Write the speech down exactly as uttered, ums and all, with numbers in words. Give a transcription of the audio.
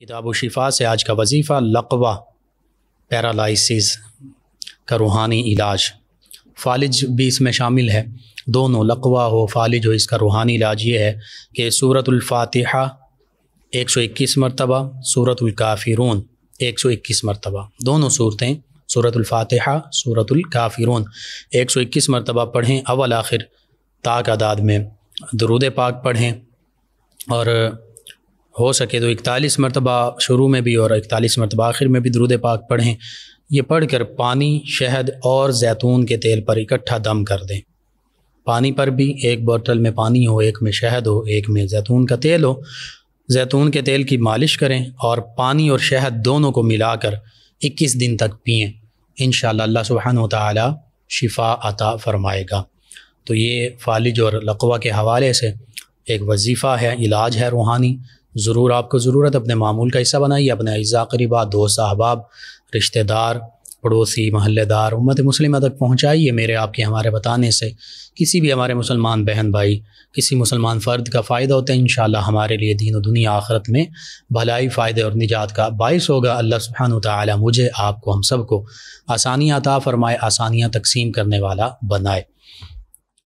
किताब शिफा से आज का वजीफ़ा लकवा पैरालिसिस का रूहानी इलाज, फ़ालिज भी इसमें शामिल है। दोनों लकवा हो फ़ालिज हो, इसका रूहानी इलाज ये है कि सूरतुल फ़ातिहा एक सौ इक्कीस मरतबा, सूरतुल काफ़िरून एक सौ इक्कीस मरतबा, दोनों सूरतें सूरतुल फ़ातिहा सूरतुल काफ़िरून एक सौ इक्कीस मरतबा पढ़ें। अवल आखिर ताक अदाद में दुरूद पाक पढ़ें, और हो सके तो इकतालीस मरतबा शुरू में भी और इकतालीस मरतबा आखिर में भी दुरूद पाक पढ़ें। ये पढ़ कर पानी, शहद और जैतून के तेल पर इकट्ठा दम कर दें। पानी पर भी एक बोतल में पानी हो, एक में शहद हो, एक में जैतून का तेल हो। जैतून के तेल की मालिश करें और पानी और शहद दोनों को मिलाकर इक्कीस दिन तक पिएँ। इंशाल्लाह अल्लाह सुब्हानहू व तआला शिफा अता फ़रमाएगा। तो ये फ़ालिज और लकवा के हवाले से एक वजीफ़ा है, इलाज है रूहानी। ज़रूर आपको ज़रूरत अपने मामूल का हिस्सा बनाइए, अपने अज़ा क़रीबा, दोस्त अहबाब, रिश्तेदार, पड़ोसी, महल्लेदार, उम्मत मुस्लिमा तक पहुँचाइए। मेरे आपके हमारे बताने से किसी भी हमारे मुसलमान बहन भाई, किसी मुसलमान फ़र्द का फ़ायदा होता है, इंशाल्लाह हमारे लिए दीन और दुनिया आखरत में भलाई, फ़ायदे और निजात का बायस होगा। अल्लाह सुब्हानहू व तआला मुझे, आपको, हम सबको आसानियाँ अता फ़रमाए, आसानियाँ तकसीम करने वाला बनाए।